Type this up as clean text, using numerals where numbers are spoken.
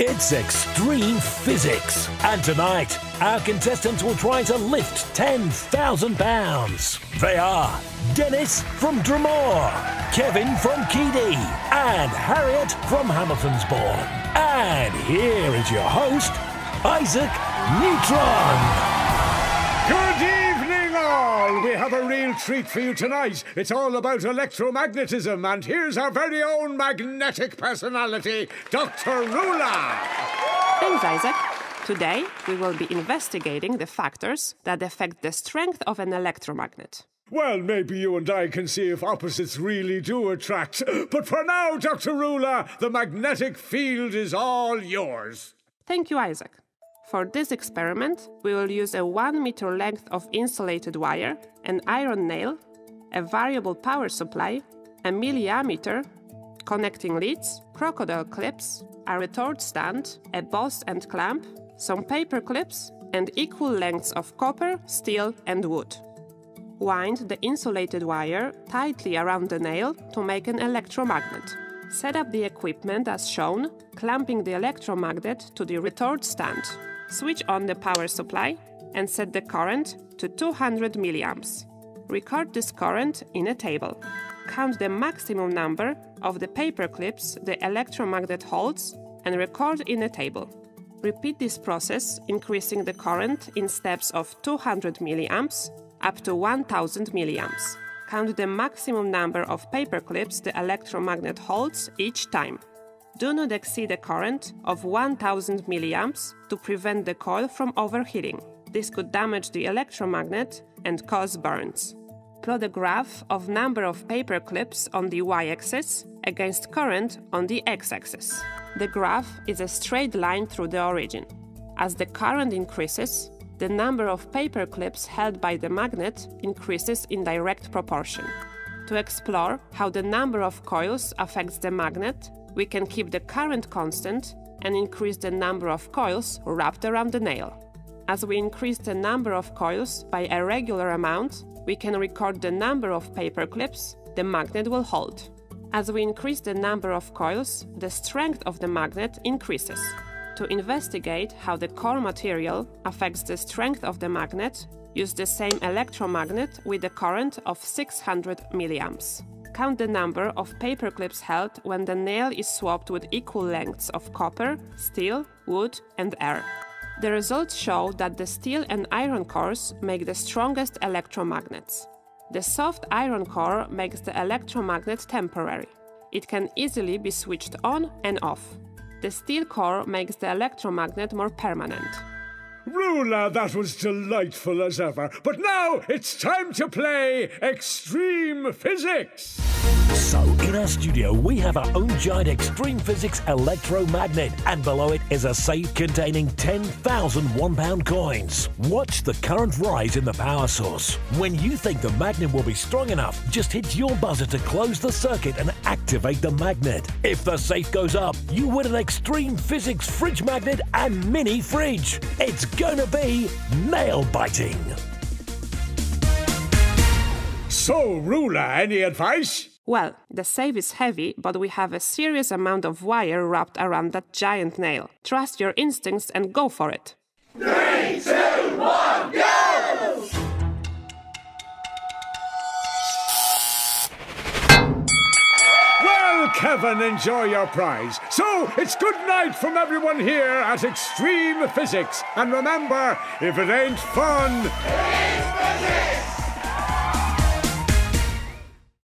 It's Extreme Physics, and tonight, our contestants will try to lift 10,000 pounds. They are Dennis from Dromore, Kevin from Keadby, and Harriet from Hamiltonsbourne. And here is your host, Isaac Neutron. We have a real treat for you tonight. It's all about electromagnetism, and here's our very own magnetic personality, Dr. Rula. Thanks, Isaac. Today, we will be investigating the factors that affect the strength of an electromagnet. Well, maybe you and I can see if opposites really do attract. But for now, Dr. Rula, the magnetic field is all yours. Thank you, Isaac. For this experiment, we will use a 1 meter length of insulated wire, an iron nail, a variable power supply, a milliameter, connecting leads, crocodile clips, a retort stand, a boss and clamp, some paper clips, and equal lengths of copper, steel, and wood. Wind the insulated wire tightly around the nail to make an electromagnet. Set up the equipment as shown, clamping the electromagnet to the retort stand. Switch on the power supply and set the current to 200 milliamps. Record this current in a table. Count the maximum number of the paper clips the electromagnet holds and record in a table. Repeat this process, increasing the current in steps of 200 milliamps up to 1000 milliamps. Count the maximum number of paper clips the electromagnet holds each time. Do not exceed a current of 1000 milliamps to prevent the coil from overheating. This could damage the electromagnet and cause burns. Plot a graph of number of paper clips on the y-axis against current on the x-axis. The graph is a straight line through the origin. As the current increases, the number of paper clips held by the magnet increases in direct proportion. To explore how the number of coils affects the magnet, we can keep the current constant and increase the number of coils wrapped around the nail. As we increase the number of coils by a regular amount, we can record the number of paper clips the magnet will hold. As we increase the number of coils, the strength of the magnet increases. To investigate how the core material affects the strength of the magnet, use the same electromagnet with a current of 600 milliamps. Count the number of paper clips held when the nail is swapped with equal lengths of copper, steel, wood, and air. The results show that the steel and iron cores make the strongest electromagnets. The soft iron core makes the electromagnet temporary. It can easily be switched on and off. The steel core makes the electromagnet more permanent. Rula, that was delightful as ever. But now it's time to play Extreme Physics. So in our studio, we have our own giant Extreme Physics electromagnet. And below it is a safe containing 10,000 £1 coins. Watch the current rise in the power source. When you think the magnet will be strong enough, just hit your buzzer to close the circuit and activate the magnet. If the safe goes up, you win an Extreme Physics fridge magnet and mini fridge. It's gonna be nail-biting. So, Rula, any advice? Well, the safe is heavy, but we have a serious amount of wire wrapped around that giant nail. Trust your instincts and go for it. 3, 2, 1, go! Well, Kevin, enjoy your prize. So, it's good night from everyone here at Extreme Physics. And remember, if it ain't fun... It is physics!